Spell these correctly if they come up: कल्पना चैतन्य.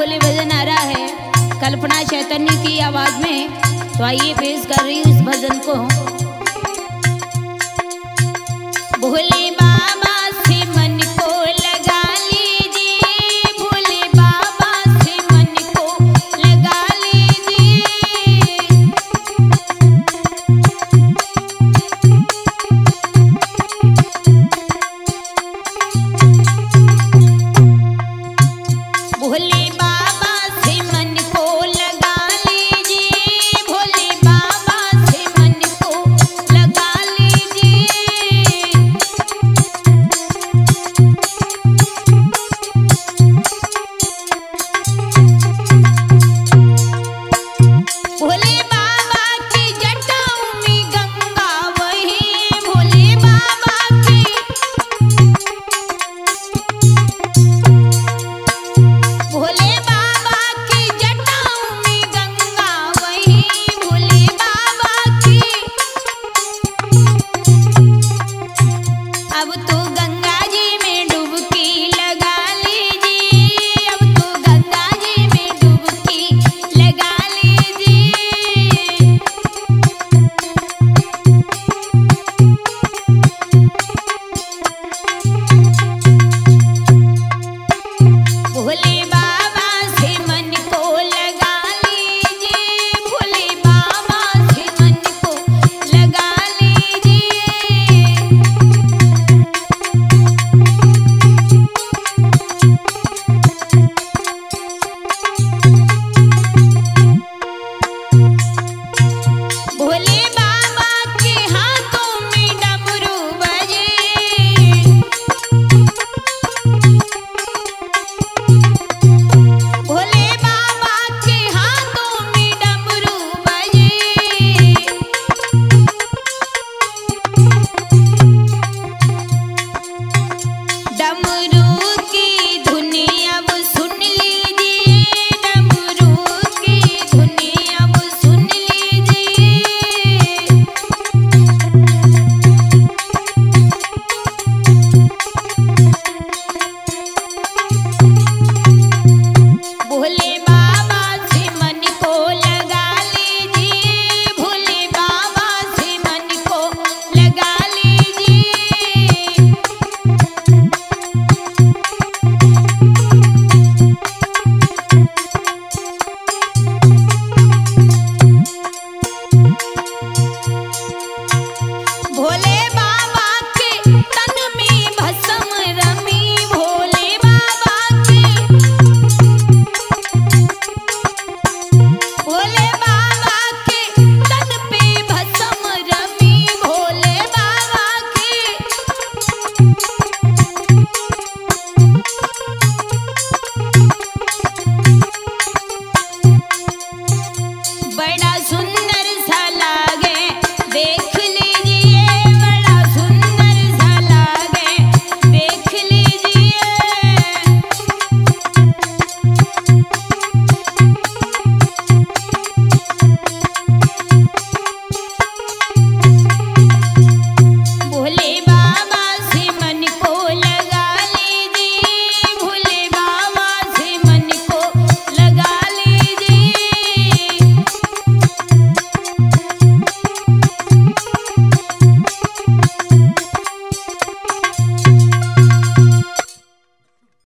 बोले भजन आ रहा है कल्पना चैतन्य की आवाज में। तो आइए पेश कर रही हूँ इस भजन को। बोले